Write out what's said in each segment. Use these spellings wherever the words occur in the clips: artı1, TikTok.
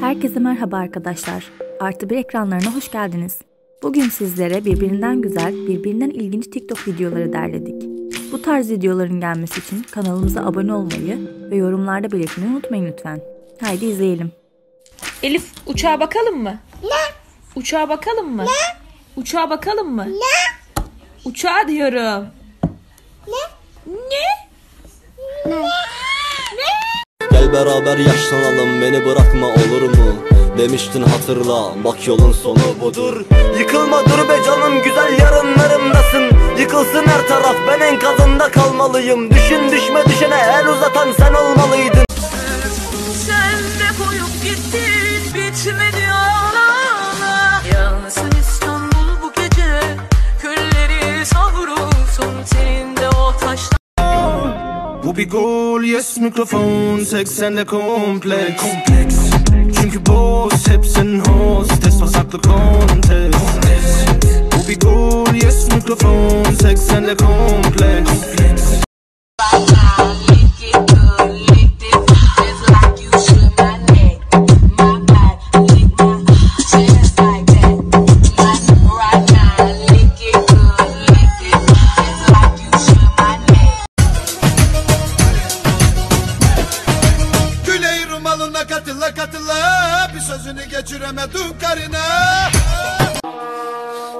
Herkese merhaba arkadaşlar. Artı 1 ekranlarına hoş geldiniz. Bugün sizlere birbirinden güzel, birbirinden ilginç TikTok videoları derledik. Bu tarz videoların gelmesi için kanalımıza abone olmayı ve yorumlarda belirtmeyi unutmayın lütfen. Haydi izleyelim. Elif, uçağa bakalım mı? Ne? Uçağa bakalım mı? Ne? Uçağa bakalım mı? Ne? Uçağa diyorum. Ne? Ne? Ne? Gel beraber yaşlanalım, beni bırakma olur mu? Demiştin hatırla, bak yolun sonu budur. Yıkılma dur be canım, güzel yarınlarımdasın. Yıkılsın her taraf, ben enkazında kalmalıyım. Düşün düşme düşene, el uzatan sen olmalıydın. Sen de koyup gittin, bitmedi ağlana. Yalnızsın İstanbul bu gece, külleri savrulsun teninde o taştan. Bu bir gol, yes mikrofon, seksenle kompleks. Çünkü boz, hep senin hostes, pasaklı kontes. Bu bir gol, yes mikrofon, seksenle kompleks. Katıla katıla, bir sözünü geçiremedim karına.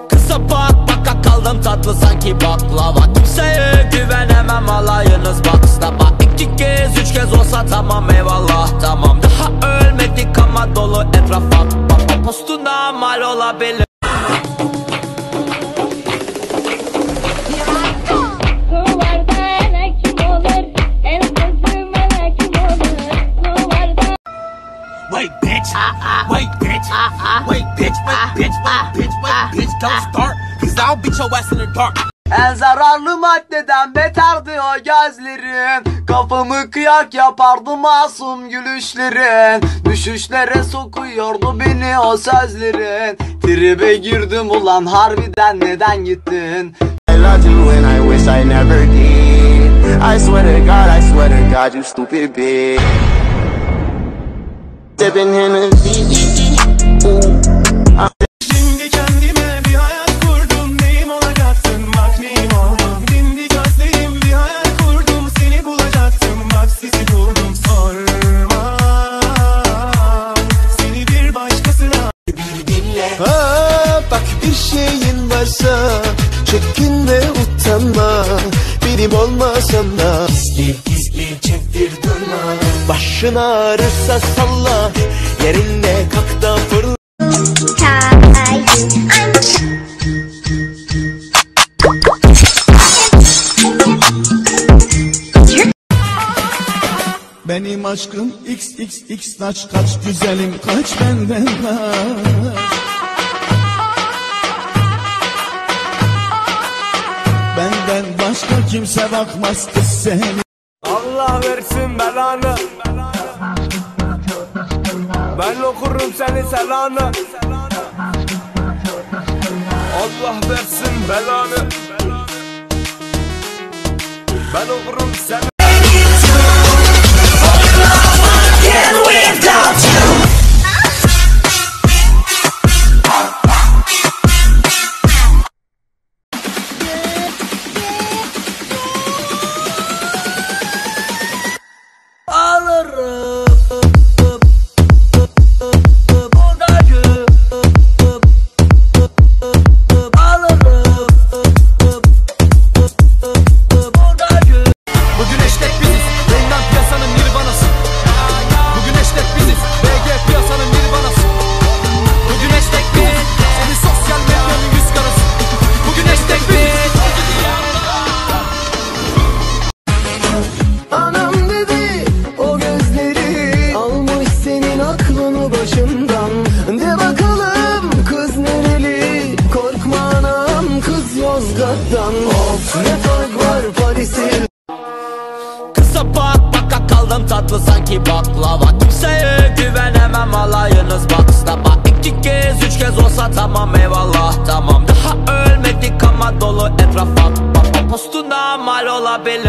Kısa bak kaldım tatlı sanki baklava. Kimseye güvenemem, alayınız baksana. İki kez üç kez olsa tamam, eyvallah tamam. Daha ölmedik ama dolu etrafa postuna mal olabilir. Wait bitch, don't start, cause I'll beat your ass in the dark. En zararlı maddeden beterdi o gözlerin. Kafamı kıyak yapardı masum gülüşlerin. Düşüşlere sokuyordu beni o sözlerin. Tribe girdim ulan harbiden, neden gittin? I loved you and I wish I never did. I swear to God you stupid bitch. Şimdi kendime bir hayal kurdum, neyim olacaksın bak neyim oldum. Şimdi gözleyim bir hayal kurdum, seni bulacaktım bak sizi buldum. Sorma, seni bir başkasına. Bir dinle, aa, bak bir şeyin varsa çekinme utanma, benim olmasam da gizli gizli çektir durma. Başına ağrırsa salla, yerinde kalk da fırla. Benim aşkım xxx saç, kaç güzelim kaç benden kaç. Benden başka kimse bakmaz ki seni. Allah versin belanı, ben okurum seni selanı. Allah versin belanı, ben okurum seni. Kısa baka kaldım tatlı sanki baklava. Kimseye güvenemem, alayınız baksana. İki kez üç kez olsa tamam, eyvallah tamam. Daha ölmedik ama dolu etrafa postuna mal olabilir.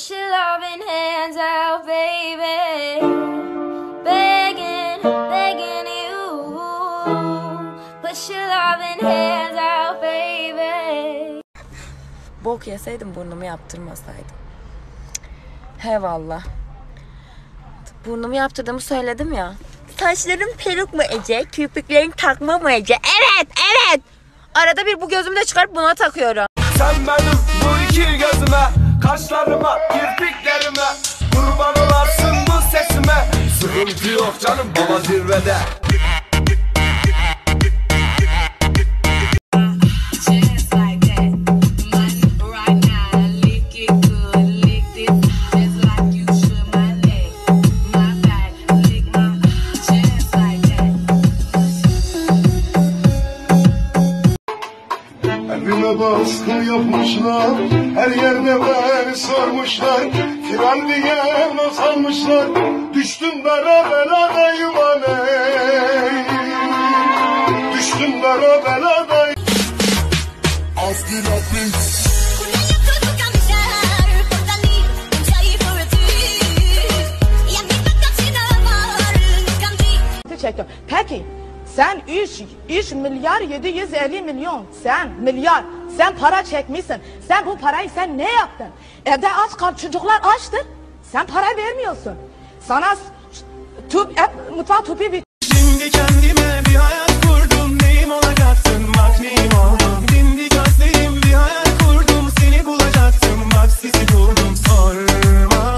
Put your loving hands out, baby. Begging, begging you. Put your loving hands out, baby. Bok yeseydim burnumu yaptırmasaydım. He valla. Burnumu yaptırdığımı söyledim ya. Saçların peruk mu Ece? Kirpiklerin takma mı Ece? Evet, evet. Arada bir bu gözümü de çıkarıp buna takıyorum. Sen benim bu iki gözüme, kaşlarıma, kirpiklerime kurban olarsın bu sesime. Sıkıntı yok canım, baba zirvede. Baskı yapmışlar, her yerde beni sormuşlar, kiran diye not almışlar, düştüm dara beladayım aney, düştüm dara beladayım. Askı Rabbim. Peki, sen 3 milyar 750 milyon, sen milyar. Sen para çekmişsin. Sen bu parayı sen ne yaptın? Evde aç kal, çocuklar açtır. Sen para vermiyorsun. Sana mutfak tüpü bir... Şimdi kendime bir hayat kurdum. Neyim olacaktın bak neyim oldum. Şimdi gözleyim bir hayat kurdum. Seni bulacaktım bak sizi buldum. Sorma.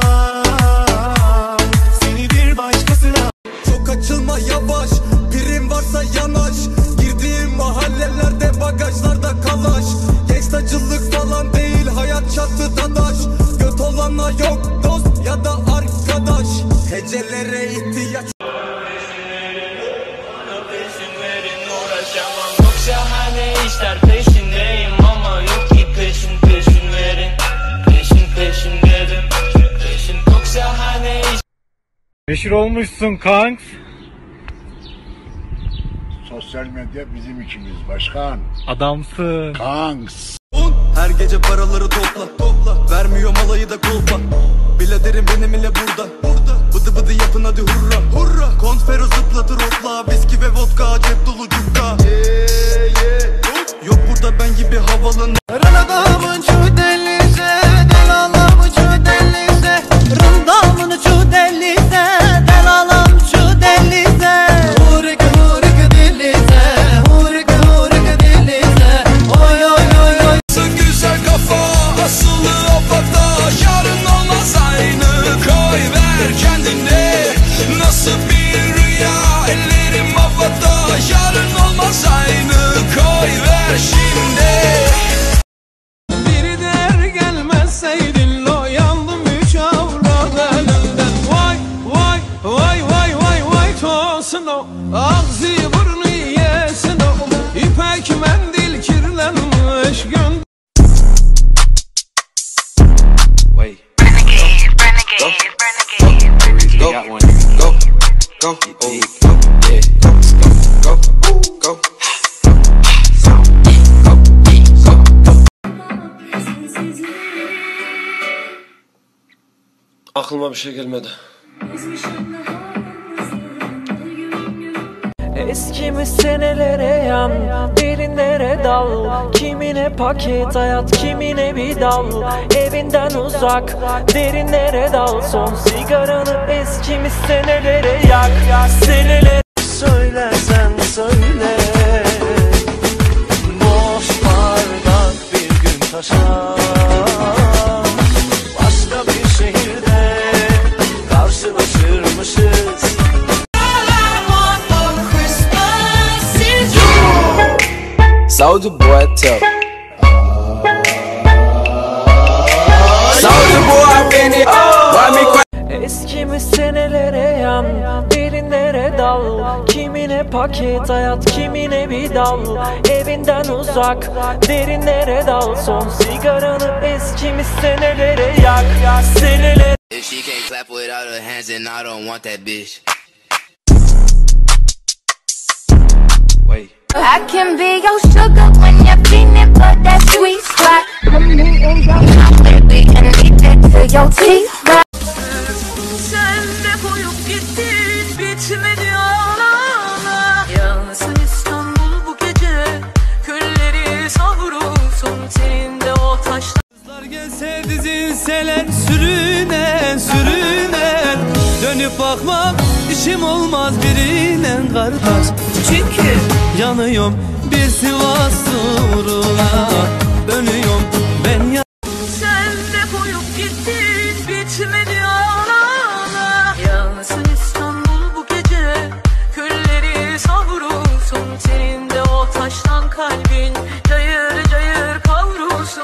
Seni bir başkasına... Çok açılma yavaş. Birim varsa yanaş. Girdiğim mahallelerde bagajlarda kalaş. Saçılık falan değil, hayat çatı dadaş. Göt olanla yok dost ya da arkadaş. Hecelere ihtiyaç. Bana peşinlerin uğraşamam. Çok şahane işler peşindeyim ama yok ki peşinlerin. Peşinlerim. Peşin çok şahane iş. Meşhur olmuşsun kanks. Sosyal medya bizim ikimiz başkan. Adamsın. Kanks. Her gece paraları topla, topla. Vermiyor malayı da kolpa. Biladerim benim ile burada, burada. Bıdı bıdı yapın hadi hurra, hurra. Konfero zıplatır otla, viski ve vodka, cep dolu cukka. Yok burada ben gibi havalı. Randamın şu delize, delalım şu delize. Randamın şu delize, delalım şu delize. Hurika hurika delize, hurika hurika delize. Oy oy. Aklıma bir şey gelmedi. Eskimi senelere yan, derinlere dal. Kimine paket hayat, kimine bir dal. Evinden uzak, derinlere dal. Son sigaranı eskimi senelere yak. Senelere söylesen söyle. Boş bardak bir gün taşar. Başka bir şehirde karşılaşırmışız. Saudi boy tell. Saudi boy beni. Eskimi senelere yan, derinlere dal. Kimine paket hayat, kimine bir dal. Evinden uzak, derinlere dal. Son sigaranı eskimi senelere yak. Senelere. If she can't clap without her hands then I don't want that bitch. Wait. I can be your sugar when you're feeling for that sweet spot. Come in and go completely and leave that to your teeth right. Sen de koyup gittin, bitmedi ağla. Yalnızsın İstanbul bu gece, külleri savurursun teninde o taşlar. Kızlar gelse dizilseler sürünen sürünen, dönüp bakmam işim olmaz birinen kardeş. Çünkü yanıyorum bir Sivas uğruna, dönüyorum ben ya. Sen de koyup gittin, bitmedi ağla. Yalnızsın İstanbul bu gece, külleri savurursun teninde o taştan kalbin cayır cayır kavrulsun.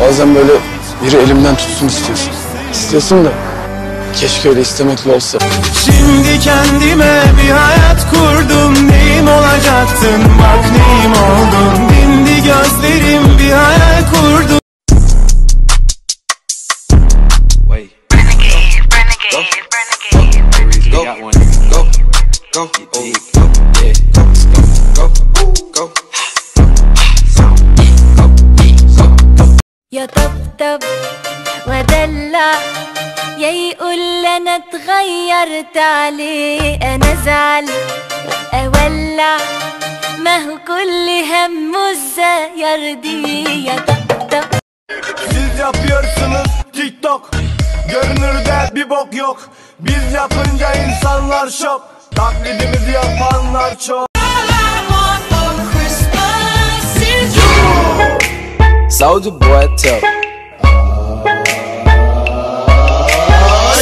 Bazen böyle biri elimden tutsun istiyorsun. İstiyorsun da keşke öyle istemekle olsa. Şimdi kendime bir hayat kurdum, neyim olacaktın bak neyim oldun. Şimdi gözlerim bir hayal kurdum. Wait. Go. Go. Go. Go. يا طبطب ودلع يا يقول انا اتغيرت عليه انا ازعل اولع ما هو كل همه الزاير دي يا طبطب. Siz yapıyorsunuz TikTok, görünürde bir bok yok. Biz yapınca insanlar şok, taklidimizi yapanlar çok. Saúde boa, tchau.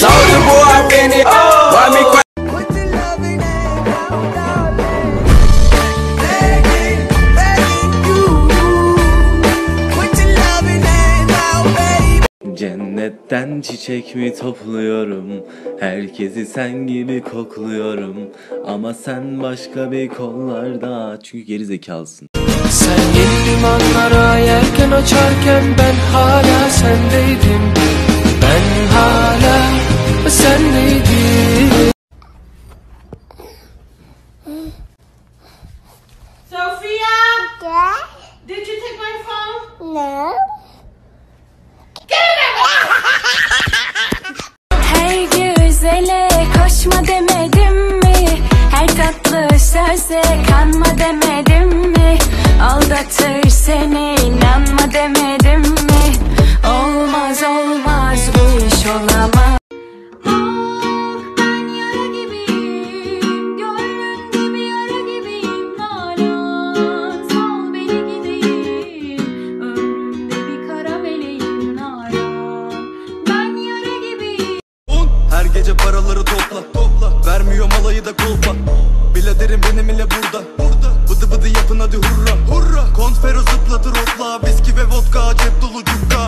Saúde boa, Benny. Cennetten çiçek mi topluyorum, herkesi sen gibi kokluyorum. Ama sen başka bir kollarda, çünkü geri zekalısın. Sen yeni limanlara yelken açarken ben hala sendeydim. Ben hala sendeydim. Sophia! Yeah? Did you take my phone? No. Her güzele koşma demedim mi? Her tatlı söze kanma demedim mi? Aldatır seni inanma demedim mi? Olmaz olmaz bu iş olamaz. Ah ben yara gibiyim, gönlümde bir yara gibiyim hala. Sal beni gideyim, ömrümde bir kara meleğim hala. Ben yara gibiyim. Her gece paraları topla topla, vermiyor malayı da kolpa. Biladerim benim ile burada burada. Bıdı bıdı yapın hadi hurra hurra. Konfero zıplatır otla, viski ve vodka cep dolu cukka.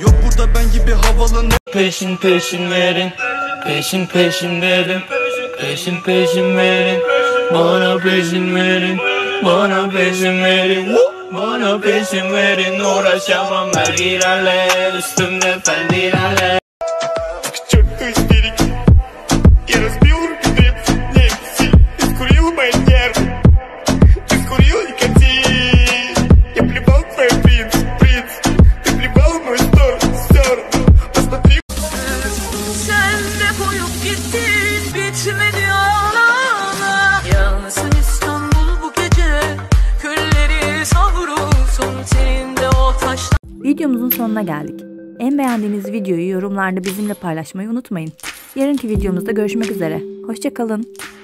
Yok burada ben gibi havalı ne? Peşin peşin verin, peşin peşin verin, peşin peşin verin, bana peşin verin, bana peşin verin, bana peşin verin. Uğraşamam ben girale, üstümde fendirale. Videomuzun sonuna geldik. En beğendiğiniz videoyu yorumlarda bizimle paylaşmayı unutmayın. Yarınki videomuzda görüşmek üzere. Hoşça kalın.